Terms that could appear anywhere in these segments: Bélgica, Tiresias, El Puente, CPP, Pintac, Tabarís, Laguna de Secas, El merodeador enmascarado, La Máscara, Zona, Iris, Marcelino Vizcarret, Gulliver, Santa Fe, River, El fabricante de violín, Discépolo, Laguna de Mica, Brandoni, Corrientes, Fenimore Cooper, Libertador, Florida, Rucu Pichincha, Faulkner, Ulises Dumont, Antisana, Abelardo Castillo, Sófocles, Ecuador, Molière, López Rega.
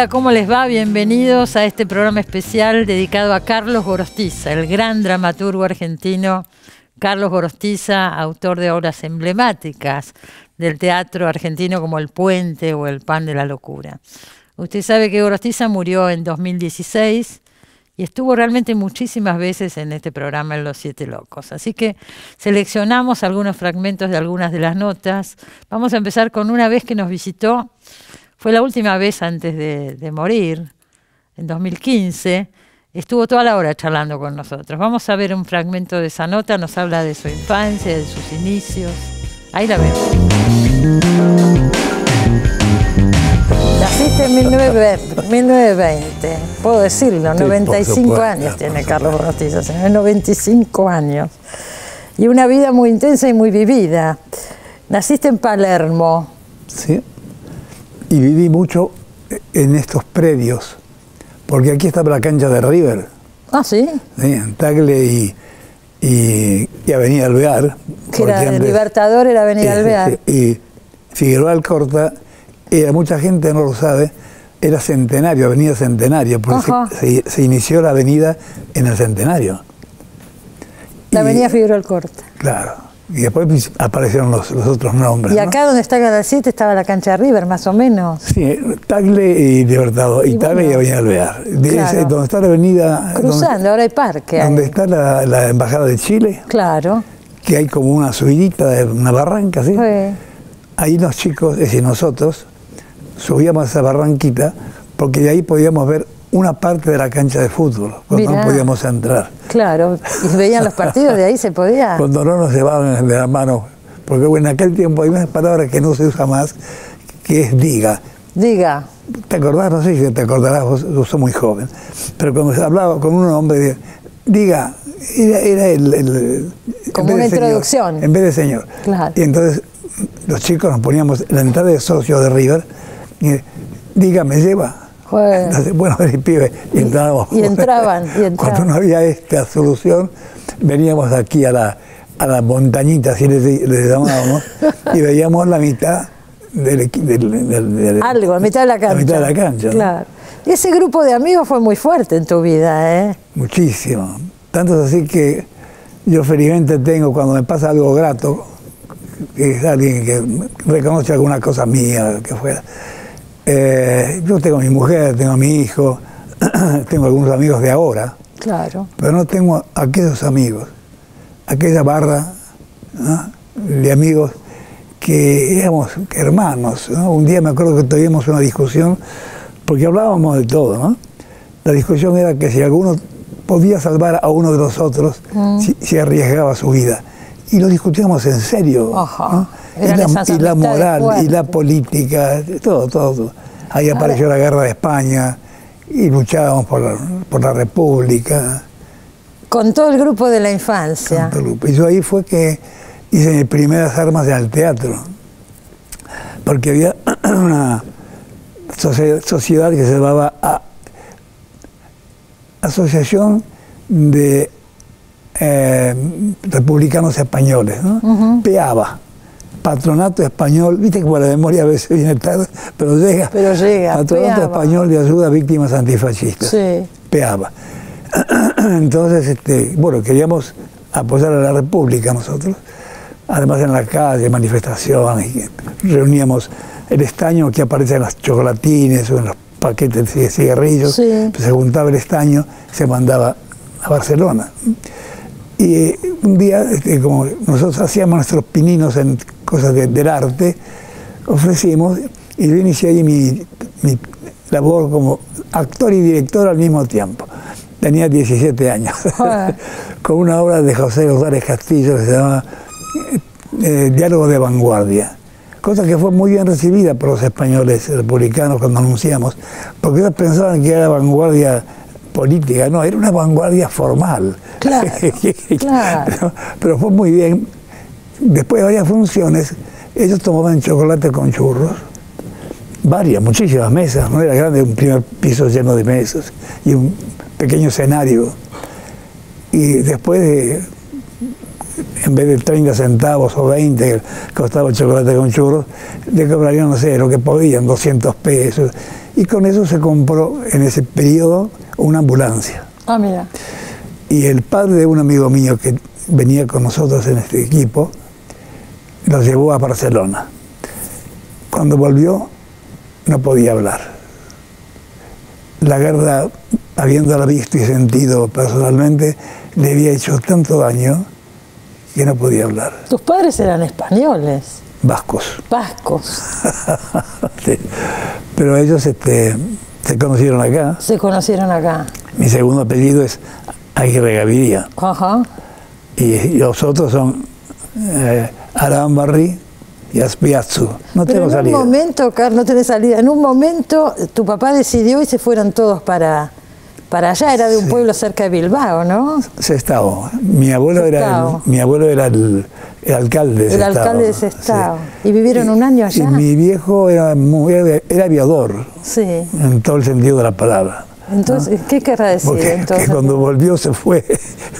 Hola, ¿cómo les va? Bienvenidos a este programa especial dedicado a Carlos Gorostiza, el gran dramaturgo argentino. Carlos Gorostiza, autor de obras emblemáticas del teatro argentino como El Puente o El Pan de la Locura. Usted sabe que Gorostiza murió en 2016 y estuvo realmente muchísimas veces en este programa en Los Siete Locos. Así que seleccionamos algunos fragmentos de algunas de las notas. Vamos a empezar con una vez que nos visitó. Fue la última vez antes de morir, en 2015. Estuvo toda la hora charlando con nosotros. Vamos a ver un fragmento de esa nota. Nos habla de su infancia, de sus inicios. Ahí la vemos. Naciste en 1920. Puedo decirlo, 95 años tiene Carlos Gorostiza. 95 años. Y una vida muy intensa y muy vivida. Naciste en Palermo. Sí. Y viví mucho en estos predios. Porque aquí estaba la cancha de River. Ah, sí. Sí, en Tagle y Avenida Alvear. Que era antes, Libertador era Avenida Alvear. Y Figueroa Alcorta, era, mucha gente no lo sabe, era Centenario, Avenida Centenario, porque se inició la avenida en el Centenario. La Avenida Figueroa Alcorta. Claro. Y después aparecieron los otros nombres. Y acá, ¿no?, donde está Canal 7, estaba la cancha de River, más o menos. Sí, Tagle y Libertador, y Tagle bueno, y Avenida Alvear. Claro. Donde está la avenida... Cruzando, donde, ahora hay parque. Donde está la Embajada de Chile. Claro. Que hay como una subidita, una barranca, ¿sí? Sí. Ahí los chicos, es decir, nosotros, subíamos a esa barranquita, porque de ahí podíamos ver una parte de la cancha de fútbol, cuando no podíamos entrar. Claro, y veían los partidos, de ahí se podía. Cuando no nos llevaban de la mano, porque en aquel tiempo hay una palabra que no se usa más, que es diga. Diga. ¿Te acordás? No sé si te acordarás, vos sos muy joven, pero cuando se hablaba con un hombre, diga, era como una introducción. En vez de señor. Claro. Y entonces los chicos nos poníamos en la entrada de socio de River, y diga, me lleva. Entonces, bueno, el pibe, y entraban. Cuando no había esta solución, veníamos aquí a la montañita, así les llamábamos, y veíamos la mitad la mitad de la cancha. La mitad de la cancha. Claro. ¿No? Y ese grupo de amigos fue muy fuerte en tu vida, ¿eh? Muchísimo. Tanto es así que yo felizmente tengo, cuando me pasa algo grato, que es alguien que reconoce alguna cosa mía, lo que fuera. Yo tengo a mi mujer, tengo a mi hijo, tengo algunos amigos de ahora. Claro. Pero no tengo aquellos amigos, aquella barra, ¿no?, de amigos que éramos hermanos, ¿no? Un día me acuerdo que tuvimos una discusión, porque hablábamos de todo, ¿no? La discusión era que si alguno podía salvar a uno de nosotros, si arriesgaba su vida. Y lo discutíamos en serio, ¿no? Y la moral, y la política, todo. Ahí apareció la guerra de España y luchábamos por la República. Con todo el grupo de la infancia. Con todo el grupo. Y yo ahí fue que hice mis primeras armas al teatro. Porque había una sociedad que se llamaba Asociación de... republicanos españoles, ¿no? Peaba, Patronato Español, viste que la memoria a veces viene tarde, pero llega. Pero llega. Patronato Español de Ayuda a Víctimas Antifascistas. Sí. Peaba. Entonces, bueno, queríamos apoyar a la República nosotros. Además, en la calle, manifestaciones, reuníamos el estaño que aparece en los chocolatines o en los paquetes de cigarrillos. Sí. Se juntaba el estaño, se mandaba a Barcelona. Y un día, como nosotros hacíamos nuestros pininos en cosas del arte, ofrecimos, y yo inicié ahí mi labor como actor y director al mismo tiempo. Tenía 17 años, con una obra de José Osares Castillo que se llama Diálogo de Vanguardia, cosa que fue muy bien recibida por los españoles republicanos cuando anunciamos, porque ellos pensaban que era vanguardia política, no, era una vanguardia formal. Claro, claro. Pero fue muy bien. Después de varias funciones, ellos tomaban chocolate con churros, muchísimas mesas, no era grande, un primer piso lleno de mesas y un pequeño escenario. Y después de en vez de 30 centavos o 20 que costaba el chocolate con churros, le cobrarían, no sé, lo que podían, 200 pesos. Y con eso se compró en ese periodo una ambulancia. Ah, mira. Y el padre de un amigo mío que venía con nosotros en este equipo, los llevó a Barcelona. Cuando volvió, no podía hablar. La guerra, habiéndola visto y sentido personalmente, le había hecho tanto daño que no podía hablar. ¿Tus padres eran españoles? Vascos. Vascos. Sí. Pero ellos se conocieron acá. Se conocieron acá. Mi segundo apellido es Aguirre Gaviria. Ajá. Y los otros son Arambarri y Aspiazzu. No tengo salida. En un momento, Carlos, no tenés salida. En un momento tu papá decidió y se fueron todos para allá. Era de un pueblo cerca de Bilbao, ¿no? Sestao. Mi abuelo era el alcalde de Sestao. El alcalde de Sestao. Sí. ¿Y vivieron un año allá? Y mi viejo era aviador, sí, en todo el sentido de la palabra. Entonces, ¿no? ¿Qué querrá decir? Porque, entonces, que cuando volvió se fue,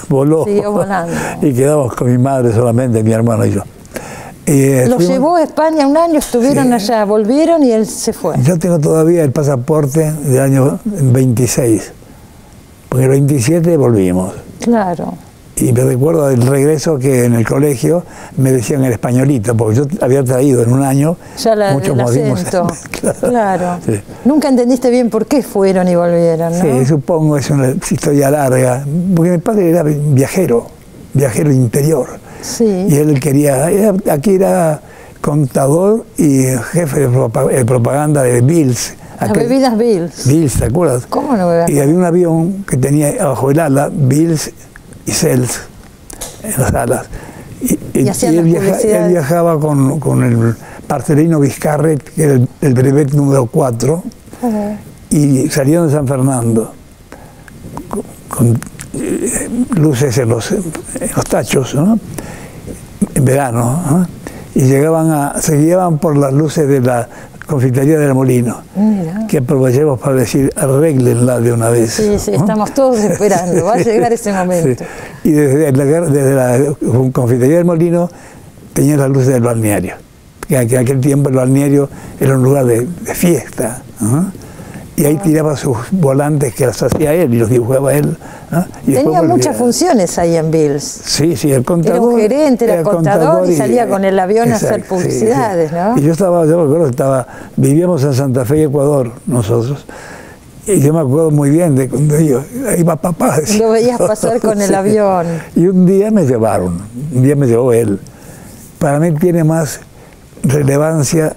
voló. Siguió volando. Y quedamos con mi madre solamente, mi hermano y yo. Lo llevó a España un año, estuvieron allá, volvieron y él se fue. Yo tengo todavía el pasaporte del año 26, porque el 27 volvimos. Claro. Y me recuerdo del regreso que en el colegio me decían el españolito, porque yo había traído en un año muchos modismos. Claro. Sí. Nunca entendiste bien por qué fueron y volvieron, ¿no? Sí, supongo, es una historia larga, porque mi padre era viajero interior. Sí. Y él aquí era contador y jefe de propaganda de Bills. Las bebidas Bills. Bills, ¿te acuerdas? ¿Cómo no bebías? Y había un avión que tenía bajo el ala Bills y Cells en las alas. Y él viajaba con el Marcelino Vizcarret, que era el brevet número 4, uh-huh, y salieron de San Fernando con luces en los tachos, ¿no? En verano, ¿no? Y se guiaban por las luces de la Confitería del Molino. Mira. Que aprovechemos para decir, arréglenla de una vez. Sí, sí, ¿no? Estamos todos esperando, va a llegar ese momento. Sí. Y desde la Confitería del Molino tenía las luces del balneario, que en aquel tiempo el balneario era un lugar de fiesta, ¿no? Y ahí tiraba sus volantes que las hacía él y los dibujaba él, ¿no? Y tenía muchas funciones ahí en Bills. Sí, sí, el contador. Era un gerente, era contador y salía con el avión, exacto, a hacer publicidades, sí, sí, ¿no? Y yo me acuerdo, vivíamos en Santa Fe, Ecuador, nosotros. Y yo me acuerdo muy bien de cuando yo iba papá. Decía, lo veías pasar con el avión. Y un día me llevó él. Para mí tiene más relevancia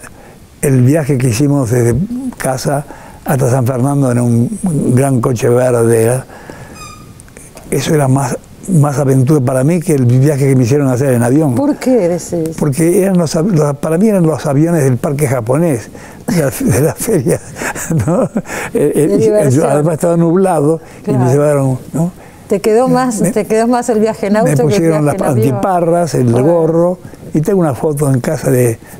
el viaje que hicimos desde casa hasta San Fernando en un gran coche verde. Eso era más aventura para mí que el viaje que me hicieron hacer en avión. ¿Por qué decís? Porque para mí eran los aviones del parque japonés, de la feria, ¿no? Además estaba nublado, claro, y me llevaron, ¿no? Te quedó más el viaje en auto. Me pusieron las antiparras, el gorro. Y tengo una foto en casa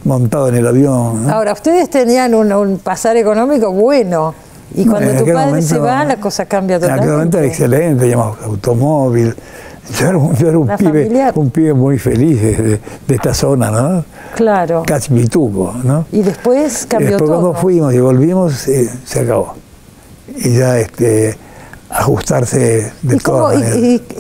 montado en el avión, ¿no? Ahora, ustedes tenían un pasar económico bueno. Y cuando tu padre se va, la cosa cambia totalmente. En aquel momento era excelente, llamamos automóvil. Yo era un pibe muy feliz de esta zona, ¿no? Claro. Cachmituco, ¿no? Y después cambió todo. Cuando fuimos y volvimos, se acabó. Y ya ajustarse de todo. ¿Y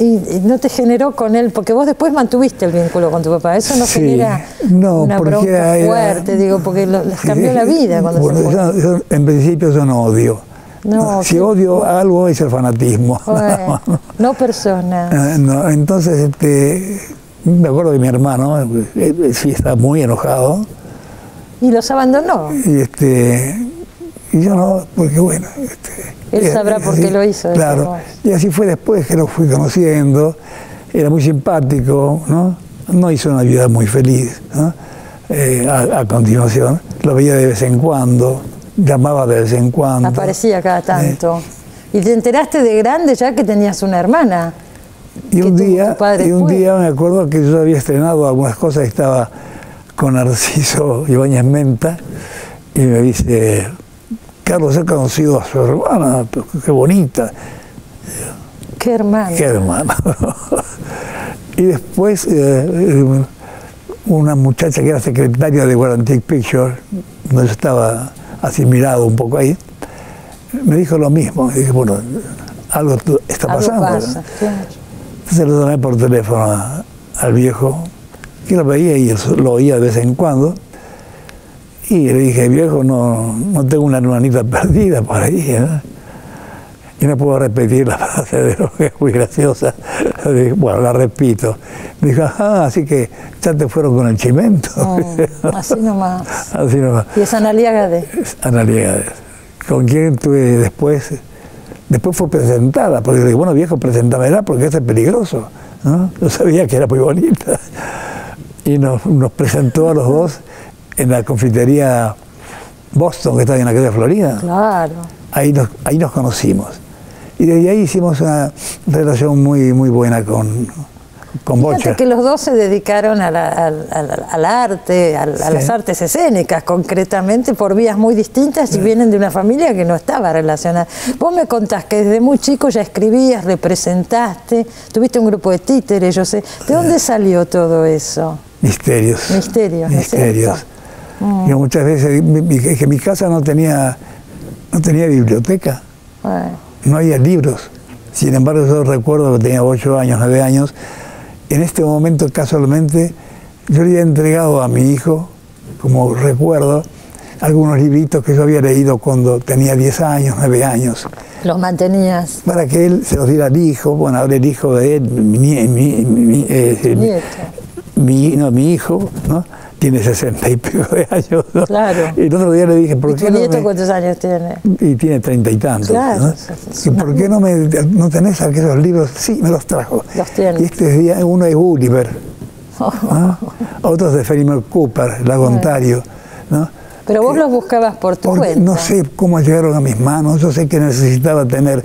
no te generó con él? Porque vos después mantuviste el vínculo con tu papá. Eso no genera una bronca fuerte, digo, porque les cambió la vida cuando se fue. En principio yo no odio. No, si odio algo es el fanatismo. No personas. No, entonces, me acuerdo de mi hermano, sí estaba muy enojado. Y los abandonó. Y yo no, porque bueno. Él sabrá por qué lo hizo. Claro. Y así fue después que lo fui conociendo. Era muy simpático, ¿no? No hizo una vida muy feliz, ¿no? A continuación. Lo veía de vez en cuando, llamaba de vez en cuando. Aparecía cada tanto. ¿Y te enteraste de grande ya que tenías una hermana? Y un día me acuerdo que yo había estrenado algunas cosas, estaba con Narciso Ibáñez Menta, y me dice: Carlos, he conocido a su hermana, qué bonita. ¿Qué hermana? Y después una muchacha que era secretaria de Guaranteed Pictures, donde yo estaba asimilado un poco ahí, me dijo lo mismo. Y dije, bueno, algo está pasando. Algo pasa, claro. Entonces lo llamé por teléfono al viejo, que lo veía y lo oía de vez en cuando. Y le dije, viejo, no tengo una hermanita perdida por ahí, ¿no? Y no puedo repetir la frase de lo que es muy graciosa. Bueno, la repito. Dijo, ah, así que ya te fueron con el chimento. Así nomás. Así nomás. ¿Y es Ana Aliagade? Ana Aliagade, con quien tuve después fue presentada, porque le dije, bueno, viejo, presentámela porque esto es peligroso, ¿no? Yo sabía que era muy bonita. Y nos presentó a los dos en la confitería Boston, que está en la calle de Florida. Claro. Ahí nos conocimos. Y desde ahí hicimos una relación muy, muy buena con Bocha. Fíjate que los dos se dedicaron al arte, a las artes escénicas, concretamente, por vías muy distintas, y vienen de una familia que no estaba relacionada. Vos me contás que desde muy chico ya escribías, representaste, tuviste un grupo de títeres, yo sé. ¿De dónde salió todo eso? Misterios. Misterios. Misterios. ¿No? Yo muchas veces, que mi casa no tenía biblioteca. Bueno. No había libros. Sin embargo, yo recuerdo que tenía 8 años, 9 años. En este momento, casualmente, yo le había entregado a mi hijo, como recuerdo, algunos libritos que yo había leído cuando tenía 10 años, 9 años. ¿Los mantenías? Para que él se los diera al hijo. Bueno, ahora el hijo de él, mi hijo, ¿no? Tiene 60 y pico de años, ¿no? Claro. Y el otro día le dije, ¿por qué no? ¿Y tu nieto cuántos años tiene? Y tiene 30 y tantos. Claro. ¿No? ¿Y por qué no tenés aquellos libros? Sí, me los trajo. Los tiene. Y este día uno es Gulliver, ¿no? Otros de Fenimore Cooper, Lago Ontario, ¿no? Pero vos los buscabas por tu cuenta. No sé cómo llegaron a mis manos. Yo sé que necesitaba tener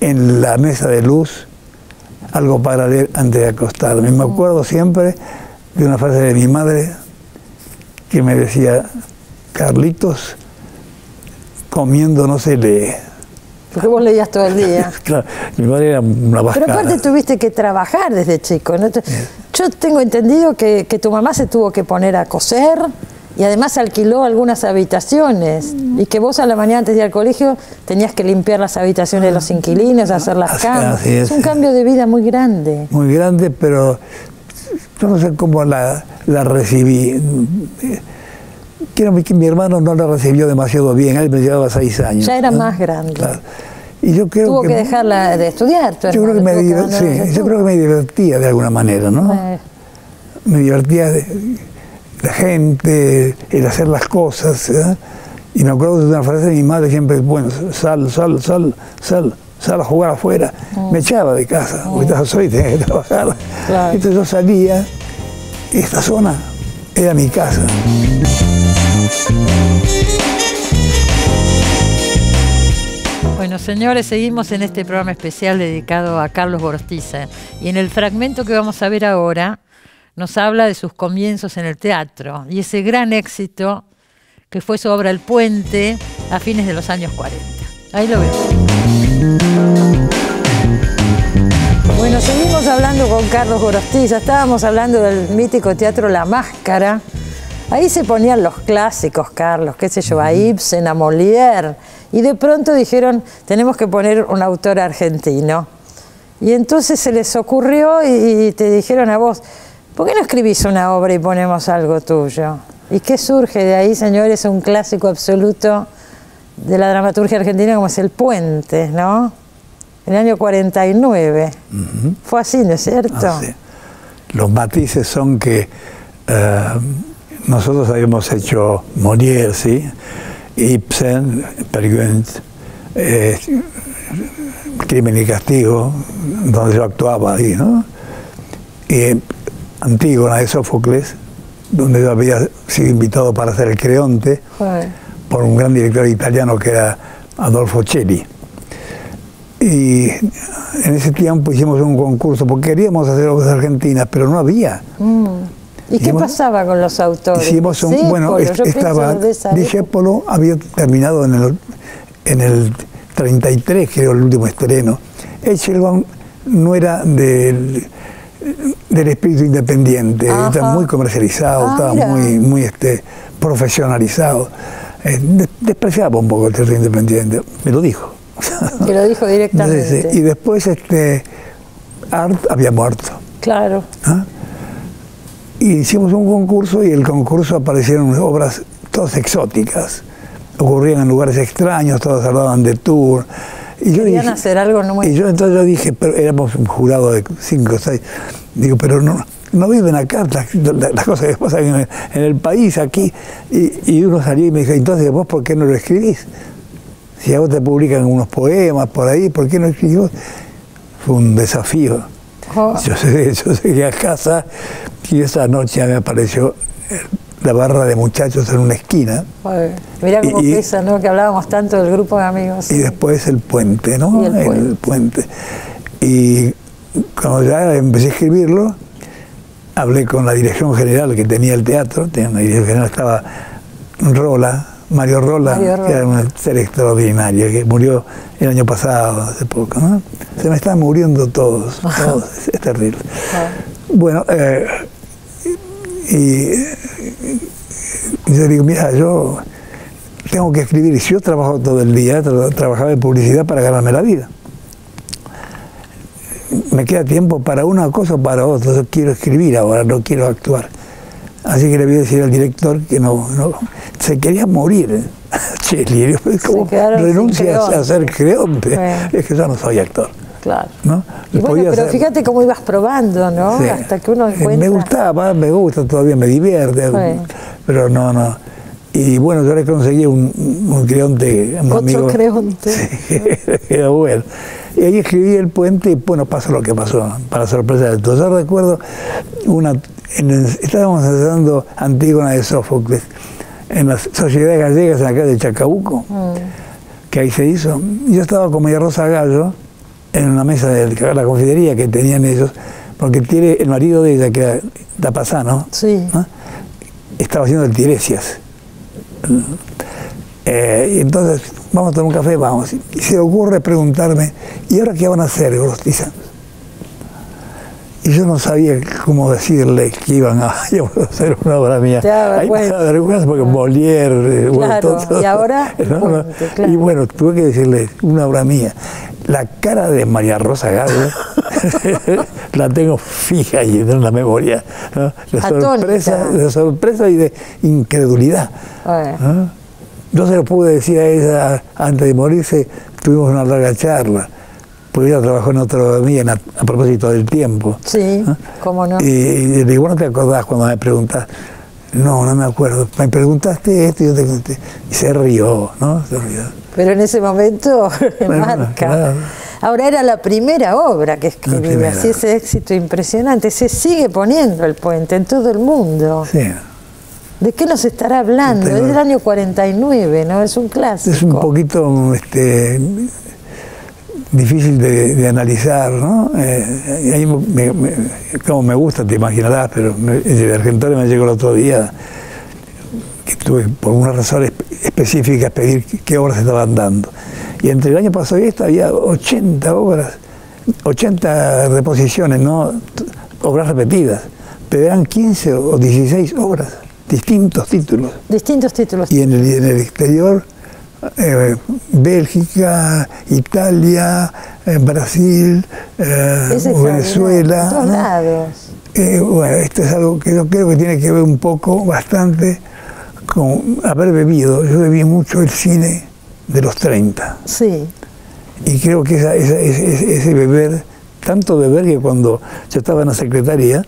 en la mesa de luz algo para leer antes de acostarme. Me acuerdo siempre de una frase de mi madre, que me decía, Carlitos, comiendo no se lee. Porque vos leías todo el día. Claro, mi madre era una vascana. Pero aparte tuviste que trabajar desde chico, ¿no? Yo tengo entendido que tu mamá se tuvo que poner a coser y además alquiló algunas habitaciones. Y que vos a la mañana antes de ir al colegio tenías que limpiar las habitaciones de los inquilinos, hacer las camas. Es un cambio de vida muy grande. Muy grande, pero yo no sé cómo la recibí. Creo que mi hermano no la recibió demasiado bien, él me llevaba 6 años. Ya era, ¿no?, más grande. Claro. Y yo creo tuvo que dejarla de estudiar. Yo creo que me divertía de alguna manera, ¿no? Me divertía la gente, el hacer las cosas, ¿eh? Y me acuerdo de una frase de mi madre siempre, bueno, sal a jugar afuera. Me echaba de casa, porque hoy tenía que trabajar. Claro. Entonces yo salía, esta zona era mi casa. Bueno, señores, seguimos en este programa especial dedicado a Carlos Gorostiza. Y en el fragmento que vamos a ver ahora, nos habla de sus comienzos en el teatro y ese gran éxito que fue su obra El Puente a fines de los años 40. Ahí lo vemos. Bueno, seguimos hablando con Carlos Gorostiza. Estábamos hablando del mítico teatro La Máscara. Ahí se ponían los clásicos, Carlos, qué sé yo, a Ibsen, a Molière. Y de pronto dijeron, tenemos que poner un autor argentino. Y entonces se les ocurrió y te dijeron a vos, ¿por qué no escribís una obra y ponemos algo tuyo? ¿Y qué surge de ahí, señores? Un clásico absoluto de la dramaturgia argentina como es El Puente, ¿no? En el año 49. Fue así, ¿no es cierto? Ah, sí. Los matices son que nosotros habíamos hecho Molière, ¿sí?, Ibsen, Creonte, Crimen y Castigo, donde yo actuaba ahí, ¿no? Y Antígona de Sófocles, donde yo había sido invitado para hacer el Creonte, por un gran director italiano que era Adolfo Celli. Y en ese tiempo hicimos un concurso, porque queríamos hacer obras argentinas, pero no había. ¿Y qué pasaba con los autores? Hicimos un, bueno, estaba Discépolo, había terminado en el 33, creo, el último estreno. Echelon no era del, del espíritu independiente. Ajá. Está muy comercializado, está muy profesionalizado. Despreciaba un poco el teatro independiente, me lo dijo. Te lo dijo directamente. Entonces, y después Art había muerto. Claro. ¿Ah? Y hicimos un concurso y en el concurso aparecieron obras todas exóticas. Ocurrían en lugares extraños, todos hablaban de tour. Y yo dije, hacer algo nuevo. Y yo entonces dije, pero éramos un jurado de 5 o 6. Digo, pero no viven acá las cosas que pasan en el país, aquí. Y uno salió y me dijo, entonces vos, ¿por qué no lo escribís? Si a vos te publican unos poemas por ahí, ¿por qué no escribís vos? Fue un desafío. Oh. Yo llegué a casa y esa noche me apareció la barra de muchachos en una esquina. Joder. Mirá cómo pesa, ¿no? Que hablábamos tanto del grupo de amigos. Y después El Puente, ¿no? Y el puente. Y cuando ya empecé a escribirlo, hablé con la dirección general que tenía el teatro. Tenía una dirección general, estaba Rola, Mario Rola, que era un ser extraordinario, que murió el año pasado, hace poco, ¿no? Se me están muriendo todos, es terrible. Bueno, y yo digo, mira, yo tengo que escribir, y si yo trabajo todo el día, trabajaba en publicidad para ganarme la vida. Me queda tiempo para una cosa o para otra, yo quiero escribir ahora, no quiero actuar. Así que le voy a decir al director que no se quería morir. Chile, como renuncia a ser Creonte. Es que yo no soy actor. Claro. ¿No? Y bueno, pero fíjate cómo ibas probando, ¿no? Sí. Hasta que uno encuentra... Me gustaba, me gusta todavía, me divierte, pero no. Y bueno, yo le conseguí un Creonte, un amigo. Otro Creonte. Sí, era bueno. Y ahí escribí El Puente y bueno, pasó lo que pasó, para sorpresa de todos. Yo recuerdo estábamos haciendo Antígona de Sófocles en las sociedades gallegas, en la calle de Chacabuco, que ahí se hizo. Yo estaba con María Rosa Gallo en una mesa de la confitería que tenían ellos, porque tiene el marido de ella, que era Tapasano, sí, ¿no? Estaba haciendo el Tiresias. Y entonces, vamos a tomar un café, vamos. Y se ocurre preguntarme, ¿y ahora qué van a hacer, Gorostiza? Y yo no sabía cómo decirle que iban a hacer una obra mía. Ahí me da vergüenza porque Molière... Claro, y ahora... ¿no? Puente, claro. Y bueno, tuve que decirle una obra mía. La cara de María Rosa Gallo la tengo fija y en la memoria, ¿no? De sorpresa y de incredulidad, ¿no? Yo se lo pude decir a ella antes de morirse, tuvimos una larga charla. Porque ella trabajó en otra obra a propósito del tiempo. Sí, ¿no? Cómo no. Y le digo, ¿no te acordás cuando me preguntás? No me acuerdo. Me preguntaste esto y yo te conté. Y se rió, ¿no? Se rió. Pero en ese momento marca. Claro. Ahora era la primera obra que escribí, así ese éxito impresionante. Se sigue poniendo El Puente en todo el mundo. Sí. ¿De qué nos estará hablando? Es del año 49, ¿no? Es un clásico. Es un poquito... difícil de analizar, ¿no? Ahí como me gusta, te imaginarás, pero de Argentina me llegó el otro día, que tuve por una razón específica pedir qué obras estaban dando. Y entre el año pasado y esta había 80 obras, 80 reposiciones, no obras repetidas, pero eran 15 o 16 obras, distintos títulos. Distintos títulos. Y en el exterior... Bélgica, Italia, Brasil, Venezuela, en todos lados. Bueno, esto es algo que yo creo que tiene que ver un poco, bastante, con haber bebido. Yo bebí mucho el cine de los 30. Sí. Y creo que ese beber, tanto beber que cuando yo estaba en la Secretaría...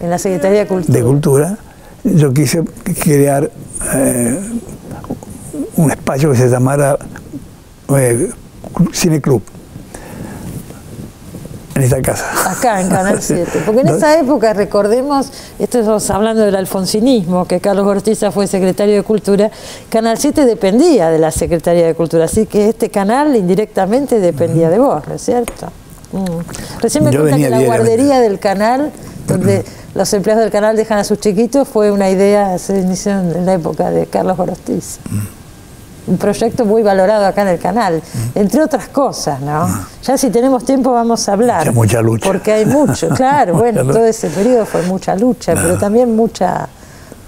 En la Secretaría de Cultura. De Cultura, yo quise crear... un espacio que se llamara Cine Club, en esta casa. Acá, en Canal 7. Porque en esa época, recordemos, estamos hablando del alfonsinismo, que Carlos Gorostiza fue secretario de Cultura, Canal 7 dependía de la Secretaría de Cultura, así que este canal indirectamente dependía de vos, ¿no es cierto? Recién me cuenta que la guardería del canal, donde los empleados del canal dejan a sus chiquitos, fue una idea, se inició en la época de Carlos Gorostiza. un proyecto muy valorado acá en el canal, entre otras cosas, ¿no? Ya si tenemos tiempo vamos a hablar. Hay mucha lucha. Porque hay mucho, claro, bueno, todo ese periodo fue mucha lucha, pero también mucha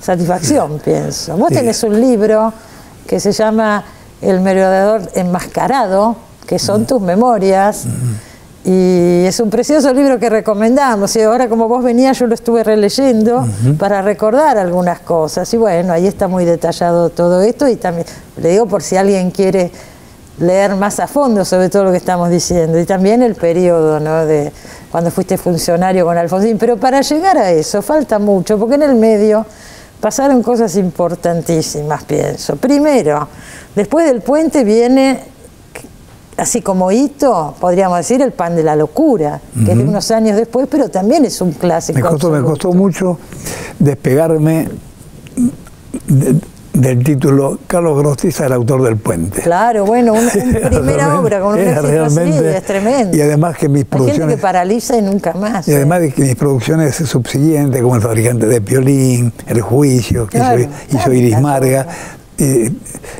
satisfacción, pienso. Vos tenés un libro que se llama El merodeador enmascarado, que son tus memorias, y es un precioso libro que recomendamos, y ahora como vos venías yo lo estuve releyendo para recordar algunas cosas, y bueno, ahí está muy detallado todo esto, y también le digo por si alguien quiere leer más a fondo sobre todo lo que estamos diciendo, y también el periodo, ¿no?, de cuando fuiste funcionario con Alfonsín, pero para llegar a eso falta mucho, porque en el medio pasaron cosas importantísimas, pienso. Primero, después del puente viene, así como hito, podríamos decir, El pan de la locura, que es de unos años después, pero también es un clásico. Me costó mucho despegarme del título. Carlos Gorostiza, el autor del puente. Claro, bueno, una primera obra con un éxito así, es tremendo. Y además que mis producciones... Hay gente que paraliza y nunca más. Y además de que mis producciones subsiguientes, como El fabricante de violín, El juicio, que claro, hizo Iris Marga,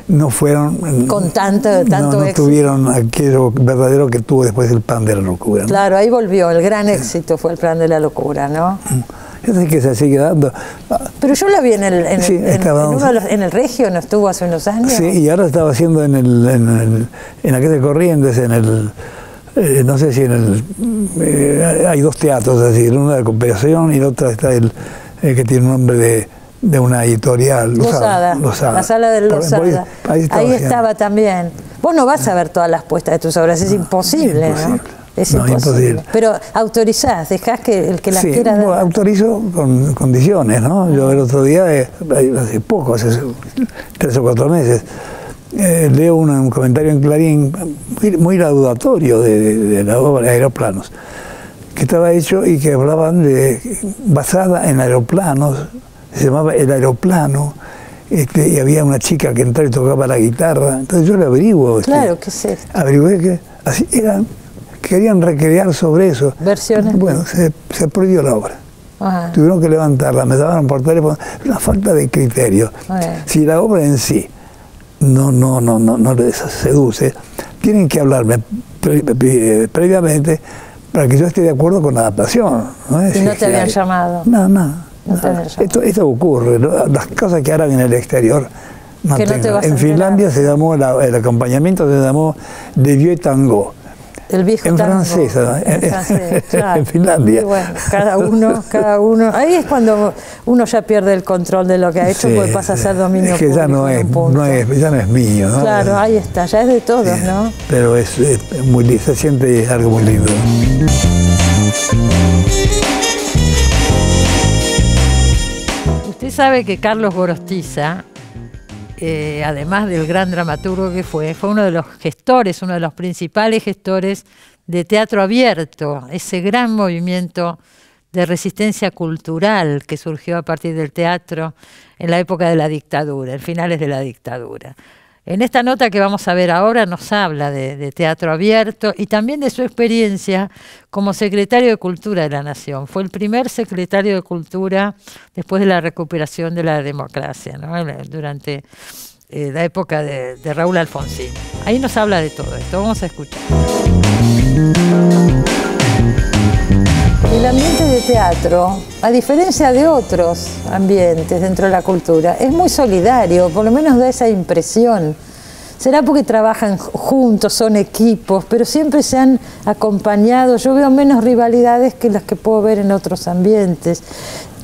no fueron con tanto no tuvieron aquello verdadero que tuvo después El pan de la locura, ¿no? Claro, ahí volvió, el gran éxito fue El pan de la locura, ¿no? Yo sé que se sigue dando. Pero yo la vi en el Regio, ¿no estuvo hace unos años? Sí, y ahora estaba haciendo en aquel de Corrientes, en el... no sé si en el... hay dos teatros, es decir, uno de Cooperación y el otro está el que tiene un nombre de una editorial, Losada, la sala de Losada, ahí estaba también. Vos no vas a ver todas las puestas de tus obras, es imposible, ¿no? Es imposible. Pero autorizás, dejás que el que las quiera dar. Bueno, autorizo con condiciones, ¿no? Yo el otro día, hace poco, hace 3 o 4 meses, leo un comentario en Clarín muy laudatorio de la obra Aeroplanos, que estaba hecho y que hablaban basada en aeroplanos. Se llamaba El aeroplano, y había una chica que entraba y tocaba la guitarra. Entonces yo le averiguo. Claro, ¿qué es esto? Averigué que así querían recrear sobre eso. Versiones. Bueno, se prohibió la obra. Ajá. Tuvieron que levantarla, me llamaron por teléfono. Una falta de criterio. Ajá. Si la obra en sí no les seduce, tienen que hablarme previamente para que yo esté de acuerdo con la adaptación, ¿no? Y no te habían llamado. No. Esto ocurre, ¿no? Las cosas que harán en el exterior no. En Finlandia se llamó el acompañamiento se llamó Le Vieux Tango, el viejo en tango. Francés, ¿no? Claro. En Finlandia. Y bueno, cada uno. Ahí es cuando uno ya pierde el control de lo que ha hecho, porque pasa a ser dominio público. Es que ya no es mío, ¿no? Claro, ahí está, ya es de todos, ¿no? Pero se siente algo muy lindo. Usted sabe que Carlos Gorostiza, además del gran dramaturgo que fue uno de los gestores, uno de los principales gestores de Teatro Abierto, ese gran movimiento de resistencia cultural que surgió a partir del teatro en la época de la dictadura, en finales de la dictadura. En esta nota que vamos a ver ahora nos habla de Teatro Abierto y también de su experiencia como secretario de Cultura de la Nación. Fue el primer secretario de Cultura después de la recuperación de la democracia, ¿no? Durante la época de Raúl Alfonsín. Ahí nos habla de todo esto, vamos a escuchar. El ambiente de teatro, a diferencia de otros ambientes dentro de la cultura, es muy solidario, por lo menos da esa impresión. Será porque trabajan juntos, son equipos, pero siempre se han acompañado. Yo veo menos rivalidades que las que puedo ver en otros ambientes.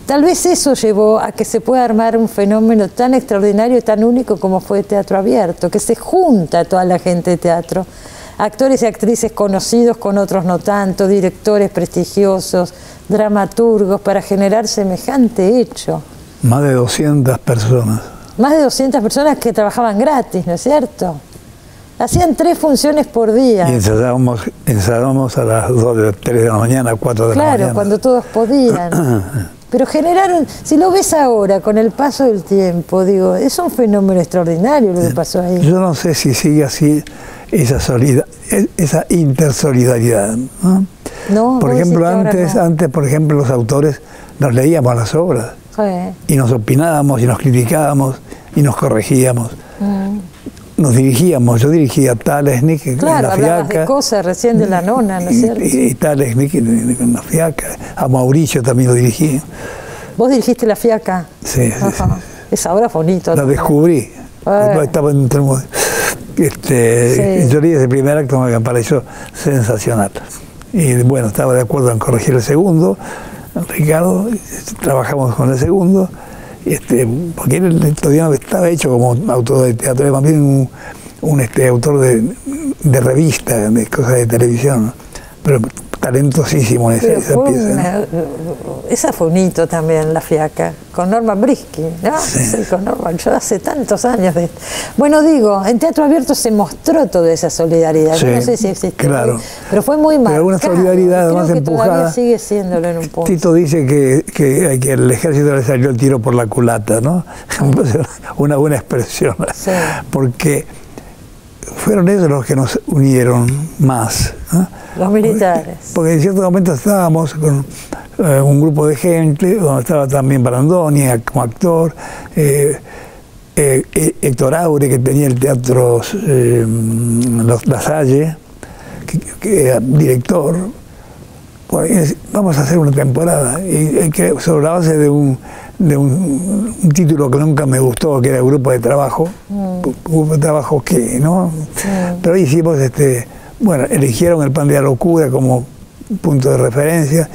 Tal vez eso llevó a que se pueda armar un fenómeno tan extraordinario y tan único como fue Teatro Abierto, que se junta toda la gente de teatro. Actores y actrices conocidos con otros no tanto, directores prestigiosos, dramaturgos, para generar semejante hecho. Más de 200 personas. Más de 200 personas que trabajaban gratis, ¿no es cierto? Hacían 3 funciones por día. Y ensayábamos a las 2, 3 de la mañana, 4 de la mañana. Claro, cuando todos podían. Pero generaron, si lo ves ahora, con el paso del tiempo, digo, es un fenómeno extraordinario lo que pasó ahí. Yo no sé si sigue así esa intersolidaridad, ¿no? No, por ejemplo, antes, por ejemplo, los autores nos leíamos las obras y nos opinábamos y nos criticábamos y nos corregíamos. nos dirigíamos, yo dirigía a Talesnik, claro, en la fiaca. Claro, de cosas, recién de la nona, ¿no es cierto? Y Talesnik en la fiaca, a Mauricio también lo dirigí. ¿Vos dirigiste la fiaca? Sí, sí, sí. Esa obra fue bonita. La descubrí, estaba en un... sí. Yo leí ese primer acto, me pareció sensacional. Y bueno, estaba de acuerdo en corregir el segundo, Ricardo, trabajamos con el segundo, porque él todavía no estaba hecho como autor de teatro, era más bien un autor de revista, de cosas de televisión, pero talentosísimo en esa pieza. Esa fue un hito también, la fiaca, con Norman Brisky, ¿no? Sí. Sí, con Norman, yo hace tantos años de... Bueno, digo, en Teatro Abierto se mostró toda esa solidaridad, sí, yo no sé si existe, claro, pero fue muy marcada. Pero una solidaridad creo más que empujada. Todavía sigue siéndolo en un punto. Tito dice que el ejército le salió el tiro por la culata, ¿no? Una buena expresión, sí, porque fueron ellos los que nos unieron más, ¿no? Los militares. Porque en cierto momento estábamos con un grupo de gente, donde estaba también Brandoni como actor, Héctor Aure, que tenía el teatro La Salle, que era director. Pues, vamos a hacer una temporada, y sobre la base de un título que nunca me gustó, que era Grupo de Trabajo, Grupo de Trabajo que, ¿no? Sí. Pero ahí hicimos, bueno, eligieron El Pan de la Locura como punto de referencia,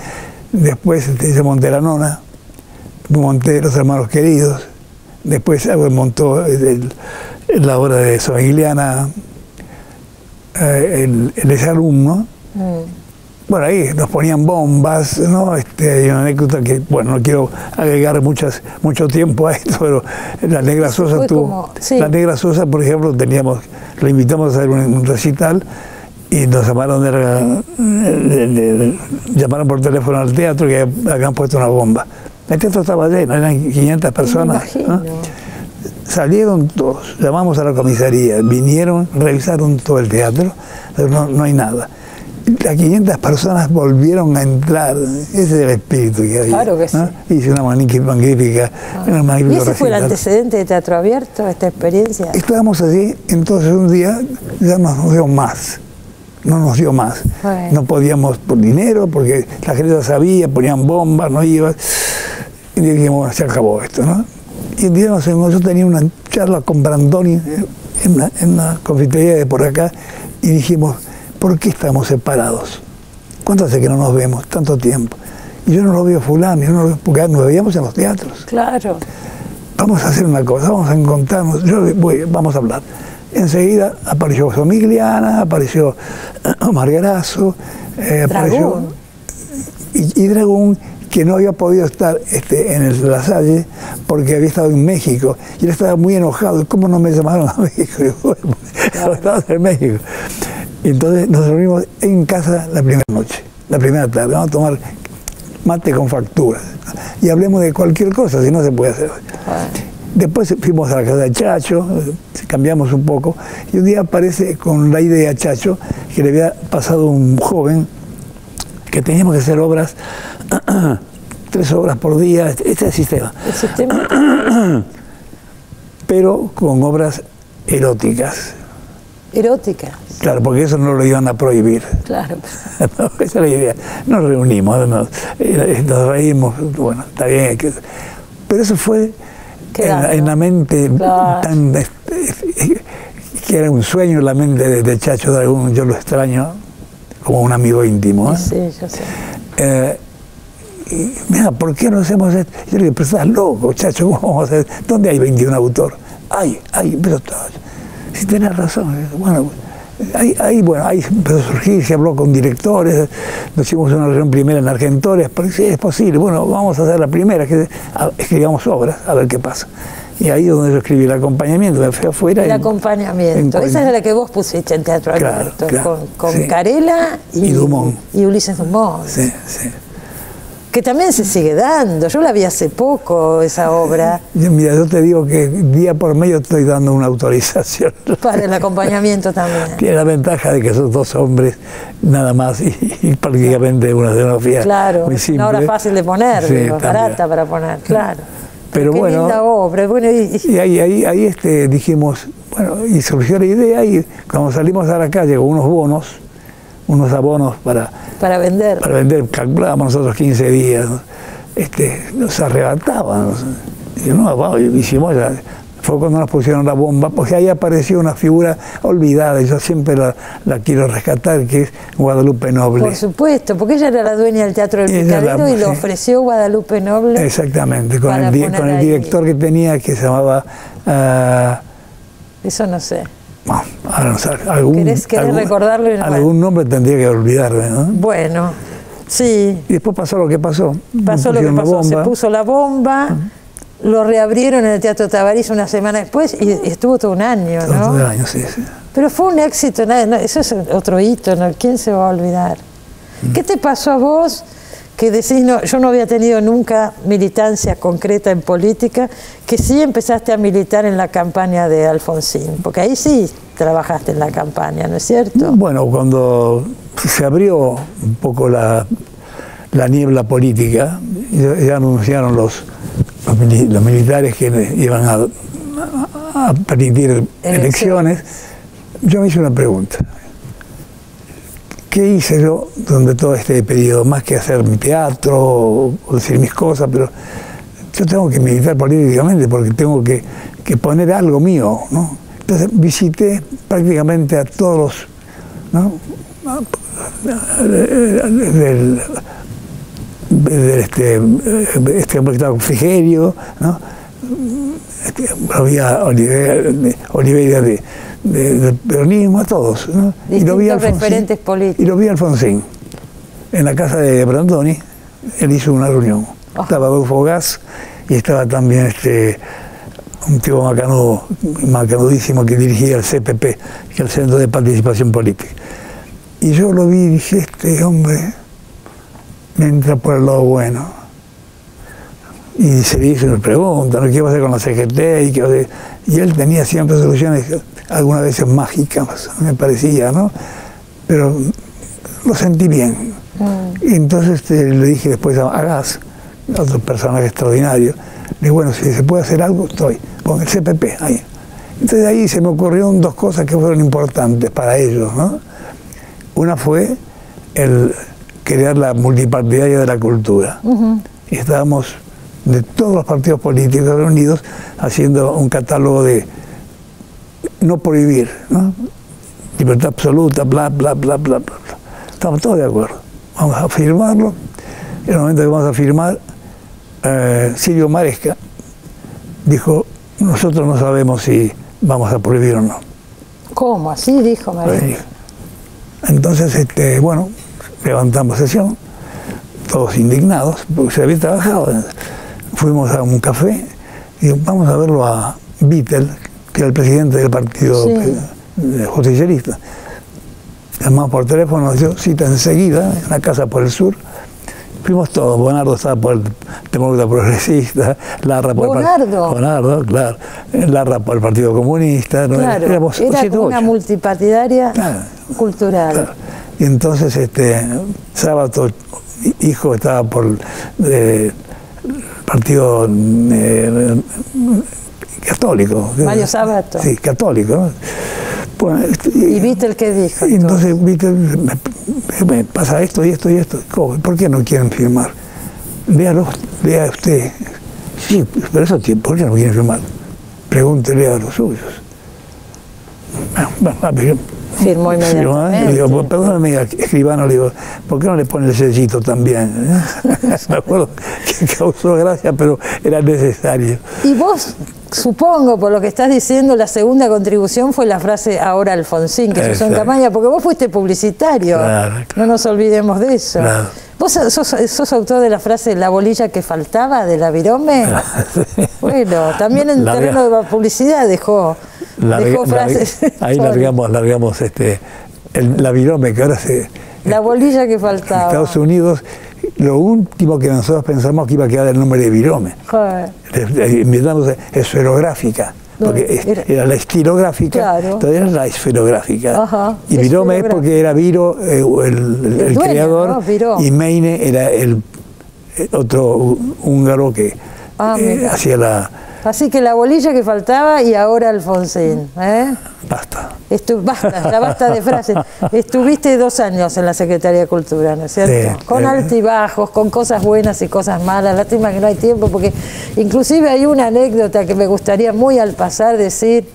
después hice Montelanona, monté Los Hermanos Queridos, después montó la obra de Sorigliana, el exalumno, ¿no? Bueno, ahí nos ponían bombas, ¿no? Hay una anécdota que, bueno, no quiero agregar mucho tiempo a esto, pero la Negra Sosa La Negra Sosa, por ejemplo, lo invitamos a hacer un recital y nos llamaron, llamaron por teléfono al teatro que habían puesto una bomba. El teatro estaba lleno, eran 500 personas, ¿no? Salieron todos, llamamos a la comisaría, vinieron, revisaron todo el teatro, pero no hay nada. Las 500 personas volvieron a entrar, ese es el espíritu que había. Claro que sí. ¿No? Hice una magnífica, ¿Y ese fue el antecedente de Teatro Abierto, esta experiencia? Estábamos allí, entonces un día ya nos dio más, no nos dio más. Bueno. No podíamos por dinero, porque la gente ya sabía, ponían bombas, no iba. Y dijimos, se acabó esto, ¿no? Y un día yo tenía una charla con Brandoni en una confitería de por acá, y dijimos, ¿por qué estamos separados? ¿Cuánto hace que no nos vemos? Tanto tiempo. Y yo no lo veo fulano, porque nos veíamos en los teatros. Claro. Vamos a hacer una cosa, vamos a encontrarnos, vamos a hablar. Enseguida apareció Somigliana, apareció Margarazo, apareció y Dragón, que no había podido estar en La Salle porque había estado en México. Y él estaba muy enojado. ¿Cómo no me llamaron a México? Claro. Estaba en México. Y entonces nos reunimos en casa la primera noche, la primera tarde, vamos a tomar mate con facturas y hablemos de cualquier cosa, si no se puede hacer. Después fuimos a la casa de Chacho, cambiamos un poco, y un día aparece con la idea Chacho, que le había pasado un joven, que teníamos que hacer obras, 3 obras por día, este es el sistema. ¿El sistema? Pero con obras eróticas. Eróticas. Claro, porque eso no lo iban a prohibir. Claro. No, esa es la idea. Nos reunimos, nos reímos, bueno, está bien. Pero eso fue en la mente tan... que era un sueño en la mente de Chacho Dragón, yo lo extraño como un amigo íntimo, ¿eh? Sí, yo sé. Mira, ¿por qué no hacemos esto? Yo le digo, pero estás loco, Chacho, ¿cómo vamos a hacer? ¿Dónde hay 21 autores? Hay, pero todos. Sí, tenés razón. Bueno, ahí empezó a surgir, se habló con directores, nos hicimos una reunión primera en Argentores, pero sí, es posible, bueno, vamos a hacer la primera, que escribamos obras, a ver qué pasa. Y ahí es donde yo escribí el acompañamiento, me fui afuera. El acompañamiento, esa es la que vos pusiste en Teatro Abierto, claro, con Carela y Dumont. Y Ulises Dumont. Sí, sí. Que también se sigue dando, yo la vi hace poco, esa obra. Mira, yo te digo que día por medio estoy dando una autorización. Para el acompañamiento también. Tiene la ventaja de que son 2 hombres nada más y prácticamente una escenografía. Claro, muy simple. Una obra fácil de poner, sí, digo, barata para poner, claro. Pero qué bueno, linda obra. Bueno, y ahí dijimos, Bueno, y surgió la idea y cuando salimos a la calle con unos abonos para vender. Para vender, calculábamos nosotros 15 días, nos arrebataban. Y no, hicimos ya. Fue cuando nos pusieron la bomba, porque ahí apareció una figura olvidada, y yo siempre la quiero rescatar, que es Guadalupe Noble. Por supuesto, porque ella era la dueña del Teatro del Picadero y lo ofreció Guadalupe Noble. Exactamente, con el director que tenía, que se llamaba... Eso no sé. Bueno, ahora no sé, ¿Querés recordarlo? Y no algún nombre tendría que olvidarme, ¿no? Bueno, sí. Y después pasó lo que pasó. Pasó lo que pasó, se puso la bomba... Uh-huh. Lo reabrieron en el Teatro Tabarís una semana después y estuvo todo un año, ¿no? Todo un año, sí, sí. Pero fue un éxito, no, eso es otro hito, ¿no? ¿Quién se va a olvidar? Mm. ¿Qué te pasó a vos que decís, no, yo no había tenido nunca militancia concreta en política, que sí empezaste a militar en la campaña de Alfonsín? Porque ahí sí trabajaste en la campaña, ¿no es cierto? Bueno, cuando se abrió un poco la niebla política, ya anunciaron los militares que iban a permitir elecciones, yo me hice una pregunta. ¿Qué hice yo durante todo este periodo? Más que hacer mi teatro o decir mis cosas, pero yo tengo que militar políticamente porque tengo que poner algo mío, ¿no? Entonces visité prácticamente a todos los, ¿no? Este hombre que estaba con Frigerio, ¿no? Había Oliveira de peronismo, a todos, ¿no? Y lo vi a Alfonsín, referentes políticos. Y lo vi a Alfonsín en la casa de Brandoni. Él hizo una reunión. Oh. Estaba Adolfo Gas y estaba también un tipo macanudísimo que dirigía el CPP, que es el Centro de Participación Política. Y yo lo vi y dije, este hombre me entra por el lado bueno. Y se le hizo una pregunta, ¿no? ¿Qué va a hacer con la CGT? Y él tenía siempre soluciones, algunas veces mágicas, me parecía, ¿no? Pero lo sentí bien. Y entonces le dije después a Gas, otro personaje extraordinario, le dije, bueno, si se puede hacer algo, estoy con el CPP ahí. Entonces ahí se me ocurrieron dos cosas que fueron importantes para ellos, ¿no? Una fue el crear la multipartidaria de la cultura. Uh-huh. Y estábamos de todos los partidos políticos reunidos haciendo un catálogo de no prohibir, ¿no? Libertad absoluta, bla, bla, bla, bla, bla. Estamos todos de acuerdo. Vamos a firmarlo. En el momento que vamos a firmar, Silvio Maresca dijo, nosotros no sabemos si vamos a prohibir o no. ¿Cómo? Así dijo Maresca. Entonces, bueno, levantamos sesión, todos indignados, porque se había trabajado. Fuimos a un café y vamos a verlo a Vittel, que era el presidente del partido, sí, Justicialista. Llamamos por teléfono, yo cita enseguida, en la casa por el sur. Fuimos todos, Bonardo estaba por el Demócrata Progresista, Larra por el Partido Comunista. Claro, éramos, era como una multipartidaria, claro, cultural. Claro. Y entonces Sábato Hijo estaba por partido católico. Mario Sábato. Sí, católico, ¿no? Bueno, ¿y viste el que dijo? Y entonces viste, me pasa esto y esto y esto. ¿Cómo? ¿Por qué no quieren firmar? Lea usted. Sí, pero eso tiempo, ¿por qué no quieren firmar? Pregúntele a los suyos. Bueno, firmó inmediatamente. Le digo, perdóname, escribano, le digo, ¿por qué no le pone el sellito también? Me acuerdo que causó gracia, pero era necesario. Y vos, supongo, por lo que estás diciendo, la segunda contribución fue la frase "ahora Alfonsín", que se usó en campaña, porque vos fuiste publicitario, claro, claro, no nos olvidemos de eso. Claro. ¿Vos sos autor de la frase "la bolilla que faltaba" de la Virome? Sí. Bueno, también en terreno de la publicidad dejó frases. Ahí largamos la Virome, que ahora se... La bolilla que faltaba. En Estados Unidos, lo último que nosotros pensamos que iba a quedar el nombre de Virome. Inventamos esferográfica, porque era la estilográfica, claro, entonces era la esferográfica. Ajá, y Virome es porque era Viro, el dueño, creador, ¿no? Y Meine era el otro húngaro que hacía la... Así que la bolilla que faltaba y ahora Alfonsín. Basta. Basta, ya basta de frases. Estuviste 2 años en la Secretaría de Cultura, ¿no es cierto? Sí, con altibajos, con cosas buenas y cosas malas. Lástima que no hay tiempo, porque inclusive hay una anécdota que me gustaría muy al pasar decir.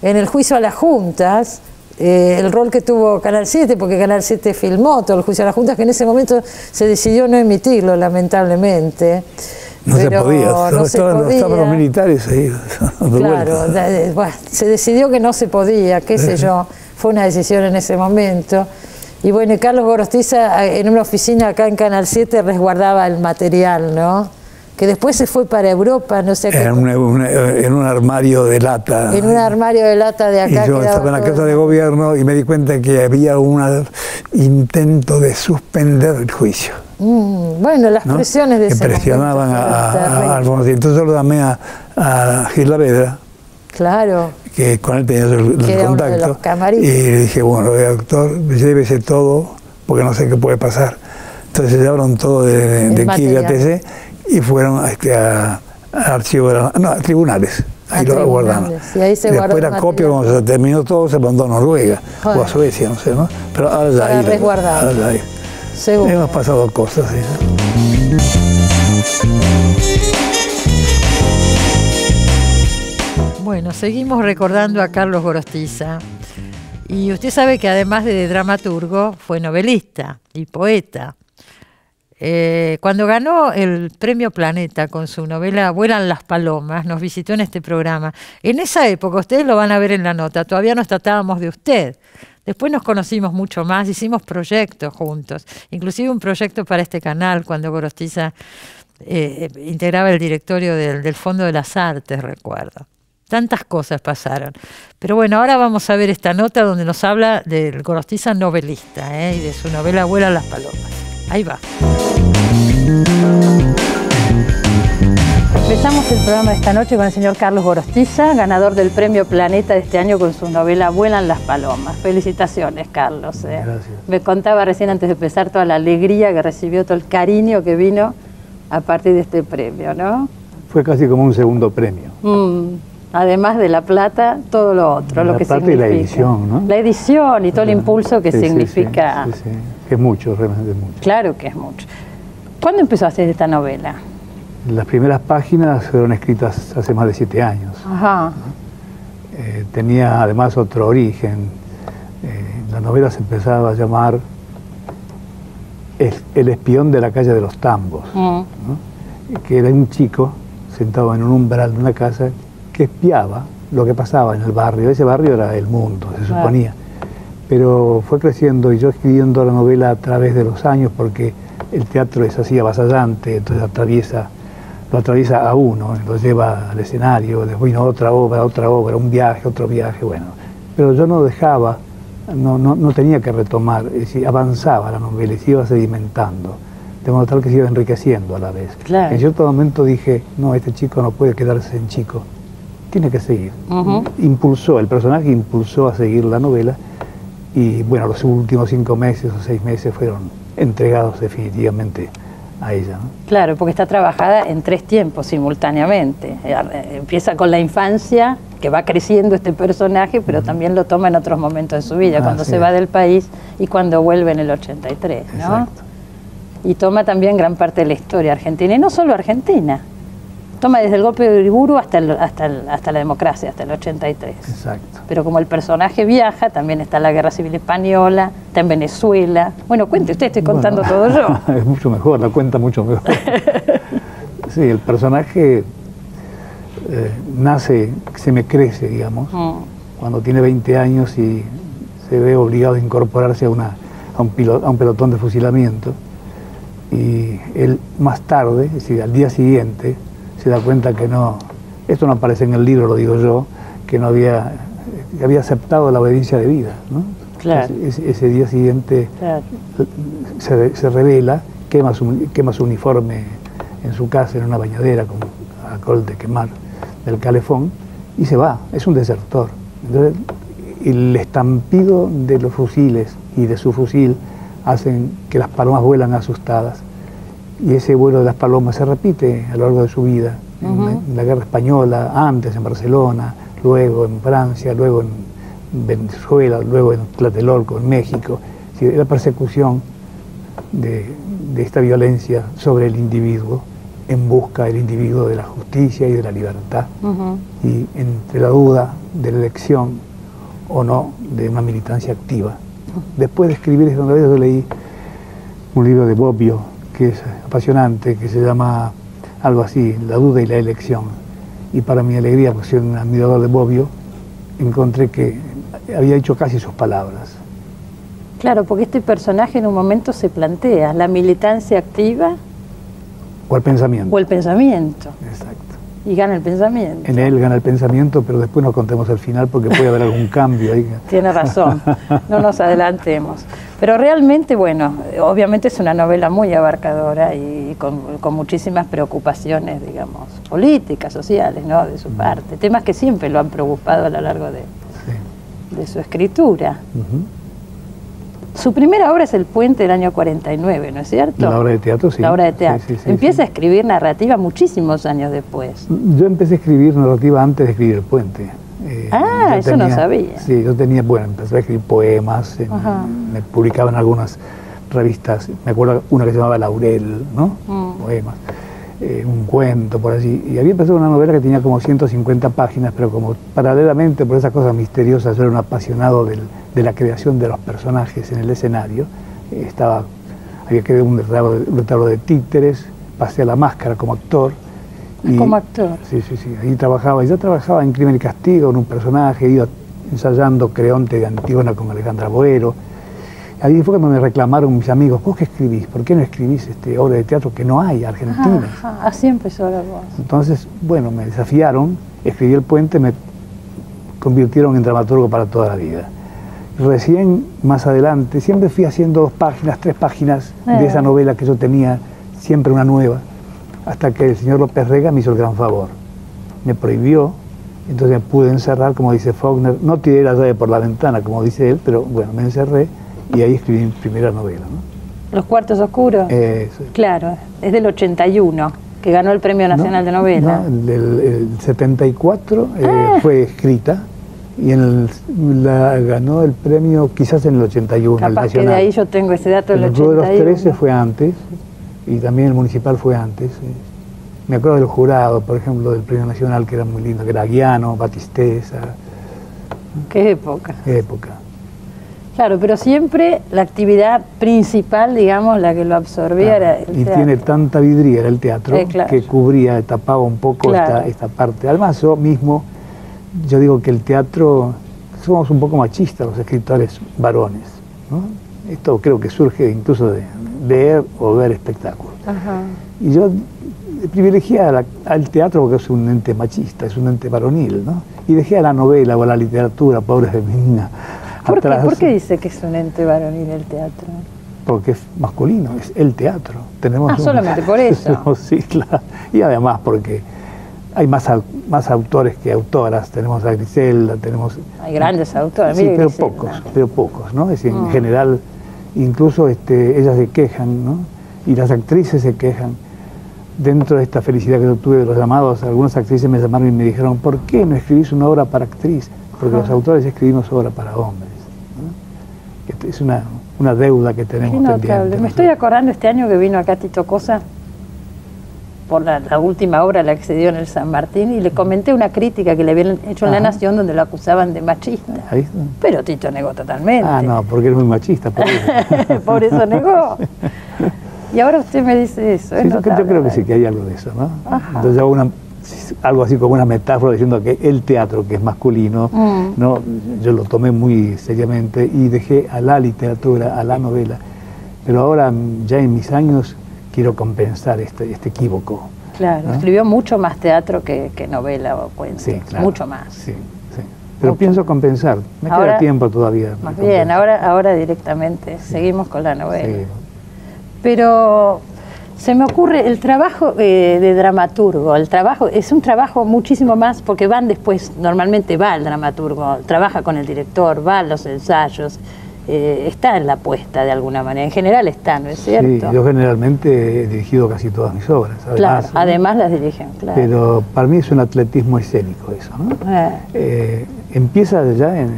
En el juicio a las juntas, el rol que tuvo Canal 7, porque Canal 7 filmó todo el juicio a las juntas, que en ese momento se decidió no emitirlo, lamentablemente. No se podía, estaban los militares ahí. Claro, bueno, se decidió que no se podía, qué sé yo, fue una decisión en ese momento. Y bueno, Carlos Gorostiza en una oficina acá en Canal 7 resguardaba el material, ¿no? Que después se fue para Europa, no sé qué. En un armario de lata. En un armario de lata de acá. Y yo estaba en la casa de gobierno y me di cuenta que había un intento de suspender el juicio. Bueno, las presiones de ese presionaban a Alfonsín. Entonces yo lo llamé a Gil Lavedra. Claro. Que con él tenía el contacto. Y le dije, bueno, doctor, llévese todo, porque no sé qué puede pasar. Entonces llevaron todo de aquí de ATC. Y fueron a tribunales, ahí lo guardaron. Y ahí se guardó. Después la copia, cuando se terminó todo, se mandó a Noruega o a Suecia, no sé, ¿no? Pero ahora ya ahí. Resguardado. Ahora ya ahí. Hemos pasado cosas, ¿sí? Bueno, seguimos recordando a Carlos Gorostiza. Y usted sabe que además de dramaturgo, fue novelista y poeta. Cuando ganó el premio Planeta con su novela Vuelan las palomas, nos visitó en este programa. En esa época, ustedes lo van a ver en la nota, todavía nos tratábamos de usted. Después nos conocimos mucho más, hicimos proyectos juntos, inclusive un proyecto para este canal cuando Gorostiza integraba el directorio del Fondo de las Artes, recuerdo. Tantas cosas pasaron. Pero bueno, ahora vamos a ver esta nota donde nos habla del Gorostiza novelista y de su novela Vuelan las palomas. Ahí va. Empezamos el programa de esta noche con el señor Carlos Gorostiza, ganador del premio Planeta de este año con su novela Vuelan las palomas. Felicitaciones, Carlos. Gracias. Me contaba recién antes de empezar toda la alegría que recibió, todo el cariño que vino a partir de este premio, ¿no? Fue casi como un segundo premio. Además de la plata, todo lo otro, lo que significa. La plata y la edición, ¿no? La edición y todo el impulso que significa. Sí. Que es mucho, realmente es mucho. Claro que es mucho. ¿Cuándo empezó a hacer esta novela? Las primeras páginas fueron escritas hace más de 7 años. Ajá. Tenía además otro origen. La novela se empezaba a llamar El espión de la calle de los tambos, ¿no? Que era un chico sentado en un umbral de una casa que espiaba lo que pasaba en el barrio. Ese barrio era el mundo, se suponía. Pero fue creciendo y yo escribiendo la novela a través de los años, porque el teatro es así avasallante, entonces lo atraviesa a uno, lo lleva al escenario, después vino otra obra, un viaje, otro viaje, bueno. Pero yo no dejaba, no tenía que retomar, es decir, avanzaba la novela y se iba sedimentando, de modo tal que se iba enriqueciendo a la vez. Claro. En cierto momento dije, no, este chico no puede quedarse en chico, tiene que seguir. El personaje impulsó a seguir la novela. Y bueno, los últimos 5 meses o 6 meses fueron entregados definitivamente a ella, ¿no? Claro, porque está trabajada en 3 tiempos simultáneamente. Empieza con la infancia, que va creciendo este personaje, pero también lo toma en otros momentos de su vida, cuando se va del país y cuando vuelve en el 83, ¿no? Exacto. Y toma también gran parte de la historia argentina, y no solo argentina. Toma desde el golpe de Uriburu hasta la democracia, hasta el 83. Exacto. Pero como el personaje viaja, también está la Guerra Civil Española, está en Venezuela. Bueno, cuente usted, estoy contando todo yo. Es mucho mejor, la cuenta mucho mejor. Sí, el personaje nace, se me crece, digamos, cuando tiene 20 años y se ve obligado a incorporarse a un pelotón de fusilamiento. Y él más tarde, es decir, al día siguiente, se da cuenta que no, esto no aparece en el libro, lo digo yo, que no había, que había aceptado la obediencia de vida, ¿no? Claro. Ese día siguiente se revela, quema su uniforme en su casa, en una bañadera con alcohol de quemar del calefón, y se va, es un desertor. Entonces, el estampido de los fusiles y de su fusil hacen que las palomas vuelan asustadas. Y ese vuelo de las palomas se repite a lo largo de su vida, en la Guerra Española, antes en Barcelona, luego en Francia, luego en Venezuela, luego en Tlatelolco, en México. La persecución de esta violencia sobre el individuo, en busca del individuo de la justicia y de la libertad, y entre la duda de la elección o no de una militancia activa. Después de escribir esta novela yo leí un libro de Bobbio que es apasionante, que se llama algo así, La duda y la elección, y para mi alegría, porque soy un admirador de Bobbio, encontré que había hecho casi sus palabras. Claro, porque este personaje en un momento se plantea la militancia activa o el pensamiento. O el pensamiento. Exacto. Y gana el pensamiento. En él gana el pensamiento, pero después nos contemos al final porque puede haber algún cambio ahí. Tiene razón, no nos adelantemos. Pero realmente, bueno, obviamente es una novela muy abarcadora y con muchísimas preocupaciones, digamos, políticas, sociales, ¿no? De su parte. Temas que siempre lo han preocupado a lo largo de su escritura. Su primera obra es El Puente del año 49, ¿no es cierto? La obra de teatro, sí. La obra de teatro. Sí, sí, sí, empieza a escribir narrativa muchísimos años después. Yo empecé a escribir narrativa antes de escribir El Puente. Eso tenía, no sabía. Sí, yo tenía, bueno, empecé a escribir poemas, me publicaban algunas revistas, me acuerdo una que se llamaba Laurel, ¿no? Poemas, un cuento por allí. Y había empezado una novela que tenía como 150 páginas, pero como paralelamente por esas cosas misteriosas, yo era un apasionado de la creación de los personajes en el escenario. Había creado un retablo de títeres, pasé a La Máscara como actor. ¿Como actor? Sí, sí, sí. Ahí trabajaba, y ya trabajaba en Crimen y Castigo, en un personaje, iba ensayando Creonte de Antígona con Alejandra Boero. Ahí fue cuando me reclamaron mis amigos, ¿vos qué escribís? ¿Por qué no escribís obra de teatro que no hay argentina? Así empezó la voz. Entonces, bueno, me desafiaron, escribí El Puente, me convirtieron en dramaturgo para toda la vida. Recién, más adelante, siempre fui haciendo 2 páginas, 3 páginas de esa novela que yo tenía, siempre una nueva, hasta que el señor López Rega me hizo el gran favor. Me prohibió, entonces me pude encerrar, como dice Faulkner, no tiré la llave por la ventana, como dice él, pero bueno, me encerré. Y ahí escribí mi primera novela, ¿no? Los Cuartos Oscuros. Sí. Claro, es del 81, que ganó el Premio Nacional de Novela. No, el 74 fue escrita y ganó el premio quizás en el 81, capaz el nacional. Que de ahí yo tengo ese dato del 81. El de los 13 fue antes y también el municipal fue antes. Me acuerdo del jurado, por ejemplo, del Premio Nacional, que era muy lindo, que era Gragiano, Batisteza. Qué época. Qué época. Claro, pero siempre la actividad principal, digamos, la que lo absorbía era el teatro. Y tiene tanta vidriera era el teatro que cubría, tapaba un poco esta parte. Además yo mismo, yo digo que el teatro, somos un poco machistas los escritores varones, ¿no? Esto creo que surge incluso de leer o ver espectáculos. Y yo privilegié al teatro porque es un ente machista, es un ente varonil, ¿no? Y dejé a la novela o a la literatura, pobre femenina. ¿Por qué dice que es un ente varonil el teatro? Porque es masculino, es el teatro. Tenemos solamente por eso. Sí, claro. Y además porque hay más autores que autoras. Tenemos a Griselda, tenemos... Hay grandes autores, sí, pero Griselda. Pocos, ¿no? Es decir, en general, incluso ellas se quejan, ¿no? Y las actrices se quejan. Dentro de esta felicidad que yo tuve de los llamados, algunas actrices me llamaron y me dijeron, ¿por qué no escribís una obra para actriz? Porque los autores escribimos obra para hombres, ¿no? Es una deuda que tenemos pendiente. Me estoy acordando este año que vino acá Tito Cosa por la última obra, la que se dio en el San Martín, y le comenté una crítica que le habían hecho en La Nación donde lo acusaban de machista. Ahí está. Pero Tito negó totalmente. No, porque era muy machista. Por eso, por eso negó. Y ahora usted me dice eso. Sí, yo creo que sí, que hay algo de eso, ¿no? Entonces hago algo así como una metáfora diciendo que el teatro, que es masculino, ¿no? Yo lo tomé muy seriamente y dejé a la literatura, a la novela. Pero ahora, ya en mis años, quiero compensar este equívoco. Claro, ¿no? Escribió mucho más teatro que novela o cuento. Sí, claro. Mucho más. Sí, sí. Pero mucho. Pienso compensar. Me ahora, queda tiempo todavía. Más bien, ahora directamente seguimos con la novela. Sí. Pero... se me ocurre, el trabajo de dramaturgo, es un trabajo muchísimo más, porque normalmente va el dramaturgo, trabaja con el director, va a los ensayos, está en la puesta de alguna manera, en general está, ¿no es cierto? Sí, yo generalmente he dirigido casi todas mis obras. Además, claro, además las dirigen, claro. Pero para mí es un atletismo escénico eso, ¿no? Empieza ya en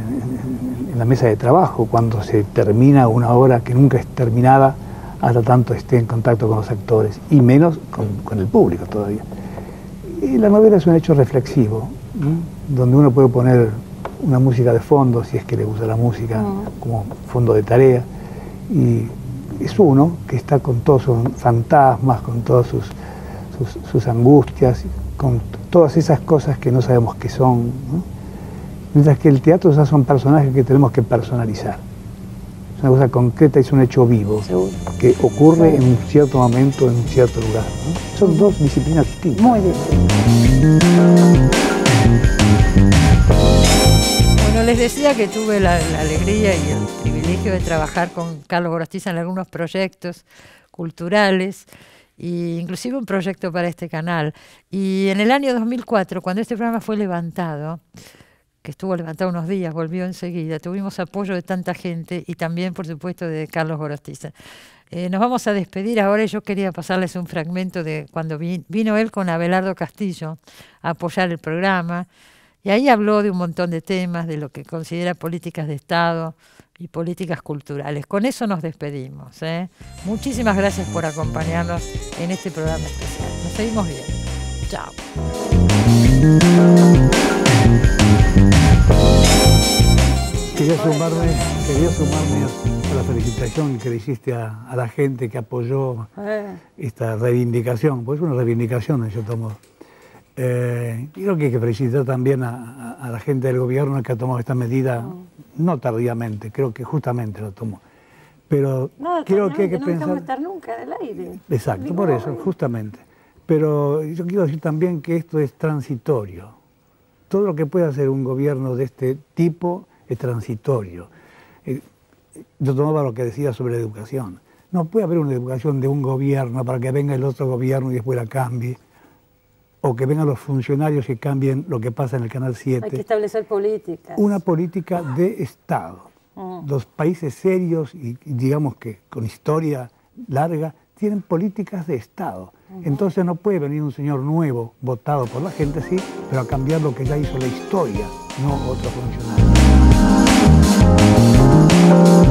la mesa de trabajo, cuando se termina una obra que nunca es terminada hasta tanto esté en contacto con los actores, y menos con el público todavía. Y la novela es un hecho reflexivo, ¿no? Donde uno puede poner una música de fondo, si es que le gusta la música, como fondo de tarea, y es uno que está con todos sus fantasmas, con todas sus angustias, con todas esas cosas que no sabemos qué son, ¿no? Mientras que el teatro ya son personajes que tenemos que personalizar. Es una cosa concreta, es un hecho vivo, seguro, que ocurre en un cierto momento, en un cierto lugar, ¿no? Son dos disciplinas distintas. Muy bien. Les decía que tuve la alegría y el privilegio de trabajar con Carlos Gorostiza en algunos proyectos culturales, e inclusive un proyecto para este canal. Y en el año 2004, cuando este programa fue levantado, que estuvo levantado unos días, volvió enseguida, tuvimos apoyo de tanta gente y también, por supuesto, de Carlos Gorostiza. Nos vamos a despedir ahora y yo quería pasarles un fragmento de cuando vino él con Abelardo Castillo a apoyar el programa. Y ahí habló de un montón de temas, de lo que considera políticas de Estado y políticas culturales. Con eso nos despedimos, ¿eh? Muchísimas gracias por acompañarnos en este programa especial. Nos seguimos bien. Chao. Quería sumarme a la felicitación que le hiciste a la gente que apoyó esta reivindicación, porque es una reivindicación en cierto modo. Creo que hay que felicitar también a la gente del gobierno que ha tomado esta medida, no tardíamente, creo que justamente lo tomó. Pero no, creo que hay que pensar... No vamos a estar nunca del aire. Exacto, por eso, justamente. Pero yo quiero decir también que esto es transitorio. Todo lo que pueda hacer un gobierno de este tipo es transitorio. Yo tomaba lo que decía sobre la educación. No puede haber una educación de un gobierno para que venga el otro gobierno y después la cambie. O que vengan los funcionarios y cambien lo que pasa en el Canal 7. Hay que establecer políticas. Una política de Estado. Los países serios y digamos que con historia larga tienen políticas de Estado. Entonces no puede venir un señor nuevo, votado por la gente, sí, pero a cambiar lo que ya hizo la historia, no otro funcionario.